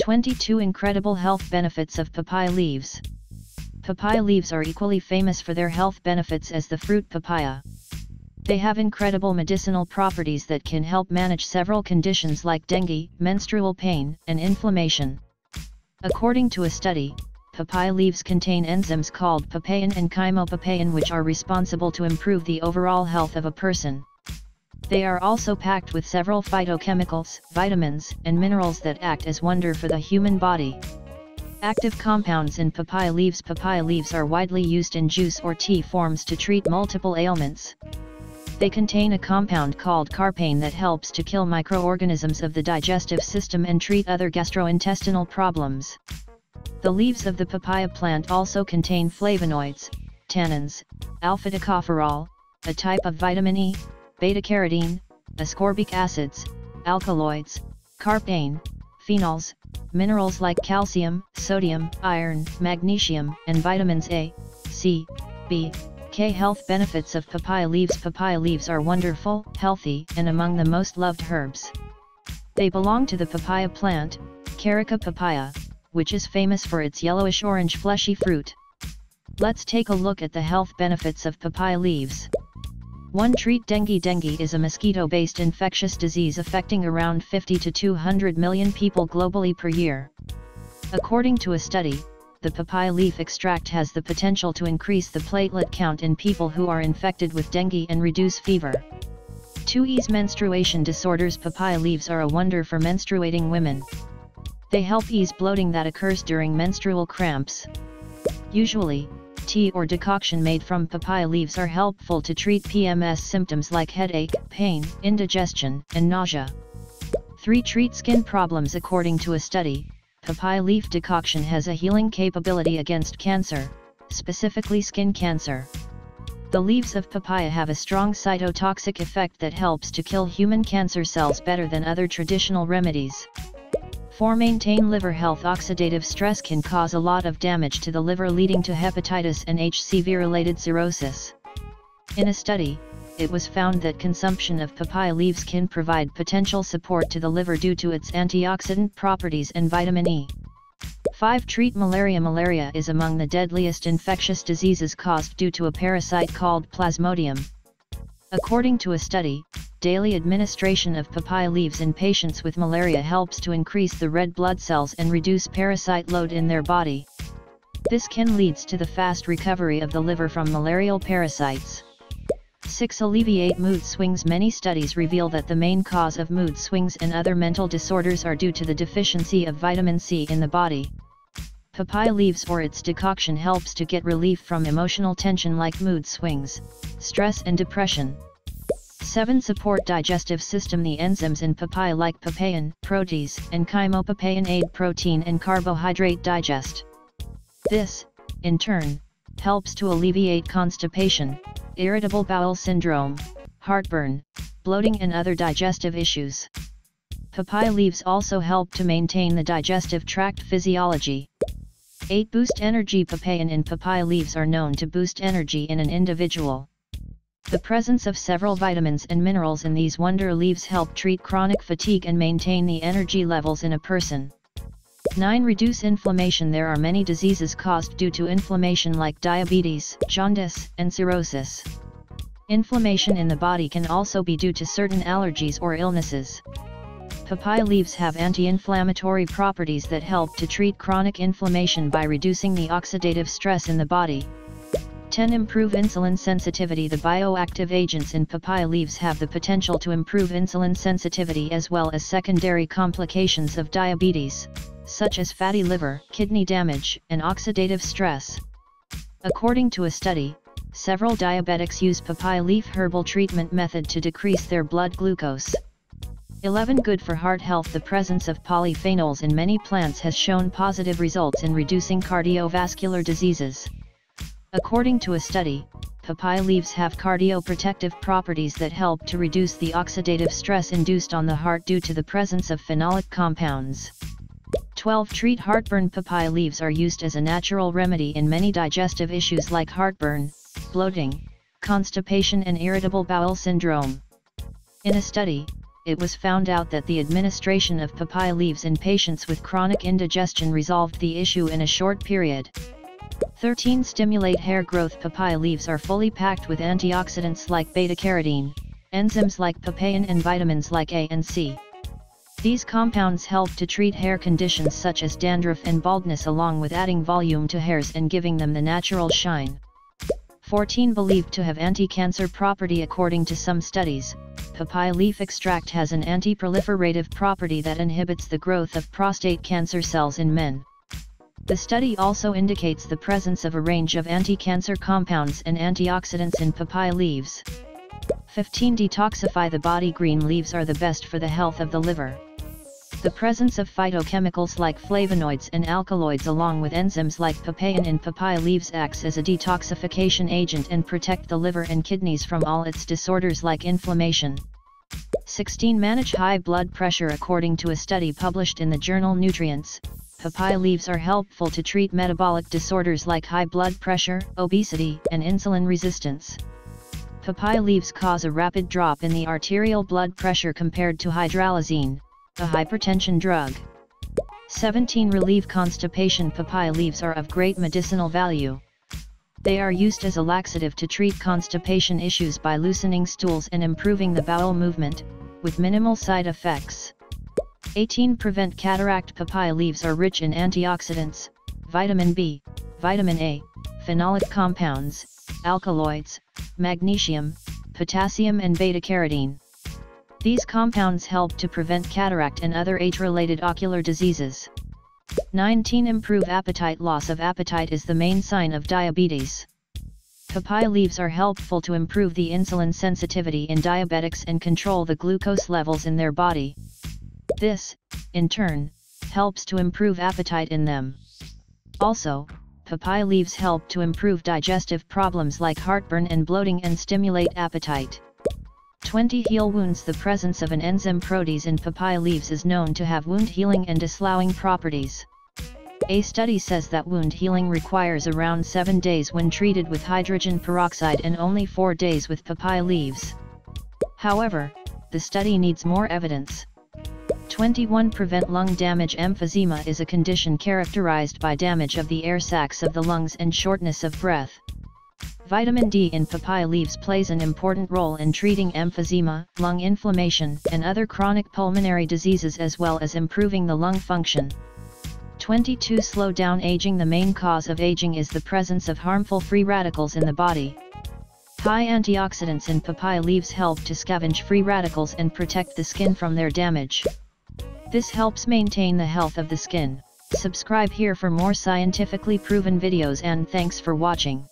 22 Incredible Health Benefits of Papaya Leaves. Papaya leaves are equally famous for their health benefits as the fruit papaya. They have incredible medicinal properties that can help manage several conditions like dengue, menstrual pain, and inflammation. According to a study, papaya leaves contain enzymes called papain and chymopapain, which are responsible to improve the overall health of a person. They are also packed with several phytochemicals, vitamins, and minerals that act as wonder for the human body. Active compounds in papaya leaves. Papaya leaves are widely used in juice or tea forms to treat multiple ailments. They contain a compound called karpain that helps to kill microorganisms of the digestive system and treat other gastrointestinal problems. The leaves of the papaya plant also contain flavonoids, tannins, α-tocopherol, a type of vitamin E, beta-carotene, ascorbic acids, alkaloids, carpain, phenols, minerals like calcium, sodium, iron, magnesium, and vitamins A, C, B, K. Health benefits of papaya leaves. Papaya leaves are wonderful, healthy, and among the most loved herbs. They belong to the papaya plant, Carica papaya, which is famous for its yellowish-orange fleshy fruit. Let's take a look at the health benefits of papaya leaves. 1. Treat dengue. Dengue is a mosquito-based infectious disease affecting around 50 to 200 million people globally per year. According to a study, the papaya leaf extract has the potential to increase the platelet count in people who are infected with dengue and reduce fever. 2. Ease menstruation disorders. Papaya leaves are a wonder for menstruating women. They help ease bloating that occurs during menstrual cramps. Usually, tea or decoction made from papaya leaves are helpful to treat PMS symptoms like headache, pain, indigestion, and nausea. 3. Treat skin problems. According to a study, papaya leaf decoction has a healing capability against cancer, specifically skin cancer. The leaves of papaya have a strong cytotoxic effect that helps to kill human cancer cells better than other traditional remedies. 4. Maintain liver health. Oxidative stress can cause a lot of damage to the liver, leading to hepatitis and HCV-related cirrhosis. In a study, it was found that consumption of papaya leaves can provide potential support to the liver due to its antioxidant properties and vitamin E. 5. Treat malaria. Malaria is among the deadliest infectious diseases caused due to a parasite called Plasmodium. According to a study, daily administration of papaya leaves in patients with malaria helps to increase the red blood cells and reduce parasite load in their body. This can lead to the fast recovery of the liver from malarial parasites. 6. Alleviate mood swings. Many studies reveal that the main cause of mood swings and other mental disorders are due to the deficiency of vitamin C in the body. Papaya leaves or its decoction helps to get relief from emotional tension like mood swings, stress, and depression. 7. Support digestive system. The enzymes in papaya like papain, protease, and chymopapain aid protein and carbohydrate digest. This, in turn, helps to alleviate constipation, irritable bowel syndrome, heartburn, bloating, and other digestive issues. Papaya leaves also help to maintain the digestive tract physiology. 8. Boost energy. Papain in papaya leaves are known to boost energy in an individual. The presence of several vitamins and minerals in these wonder leaves help treat chronic fatigue and maintain the energy levels in a person. 9. Reduce inflammation. There are many diseases caused due to inflammation like diabetes, jaundice, and cirrhosis. Inflammation in the body can also be due to certain allergies or illnesses. Papaya leaves have anti-inflammatory properties that help to treat chronic inflammation by reducing the oxidative stress in the body. 10. Improve insulin sensitivity. The bioactive agents in papaya leaves have the potential to improve insulin sensitivity as well as secondary complications of diabetes, such as fatty liver, kidney damage, and oxidative stress. According to a study, several diabetics use papaya leaf herbal treatment method to decrease their blood glucose. 11. Good for heart health. The presence of polyphenols in many plants has shown positive results in reducing cardiovascular diseases. According to a study, papaya leaves have cardioprotective properties that help to reduce the oxidative stress induced on the heart due to the presence of phenolic compounds. 12. Treat heartburn. Papaya leaves are used as a natural remedy in many digestive issues like heartburn, bloating, constipation, and irritable bowel syndrome. In a study, it was found out that the administration of papaya leaves in patients with chronic indigestion resolved the issue in a short period. 13. Stimulate hair growth. Papaya leaves are fully packed with antioxidants like beta-carotene, enzymes like papain and vitamins like A and C. These compounds help to treat hair conditions such as dandruff and baldness, along with adding volume to hairs and giving them the natural shine. 14. Believed to have anti-cancer property. According to some studies, papaya leaf extract has an anti-proliferative property that inhibits the growth of prostate cancer cells in men. The study also indicates the presence of a range of anti-cancer compounds and antioxidants in papaya leaves. 15. Detoxify the body. Green leaves are the best for the health of the liver. The presence of phytochemicals like flavonoids and alkaloids, along with enzymes like papain in papaya leaves, acts as a detoxification agent and protect the liver and kidneys from all its disorders like inflammation. 16. Manage high blood pressure. According to a study published in the journal Nutrients, papaya leaves are helpful to treat metabolic disorders like high blood pressure, obesity, and insulin resistance. Papaya leaves cause a rapid drop in the arterial blood pressure compared to hydralazine, a hypertension drug. 17. Relieve constipation. Papaya leaves are of great medicinal value. They are used as a laxative to treat constipation issues by loosening stools and improving the bowel movement, with minimal side effects. 18. Prevent cataract. Papaya leaves are rich in antioxidants, vitamin B, vitamin A, phenolic compounds, alkaloids, magnesium, potassium and beta-carotene. These compounds help to prevent cataract and other age-related ocular diseases. 19. Improve appetite. Loss of appetite is the main sign of diabetes. Papaya leaves are helpful to improve the insulin sensitivity in diabetics and control the glucose levels in their body. This, in turn, helps to improve appetite in them. Also, papaya leaves help to improve digestive problems like heartburn and bloating and stimulate appetite. 20. Heal wounds. The presence of an enzyme protease in papaya leaves is known to have wound healing and dislowing properties. A study says that wound healing requires around 7 days when treated with hydrogen peroxide and only 4 days with papaya leaves. However, the study needs more evidence. 21. Prevent lung damage. Emphysema is a condition characterized by damage of the air sacs of the lungs and shortness of breath. Vitamin D in papaya leaves plays an important role in treating emphysema, lung inflammation, and other chronic pulmonary diseases, as well as improving the lung function. 22. Slow down aging. The main cause of aging is the presence of harmful free radicals in the body. High antioxidants in papaya leaves help to scavenge free radicals and protect the skin from their damage. This helps maintain the health of the skin. Subscribe here for more scientifically proven videos, and thanks for watching.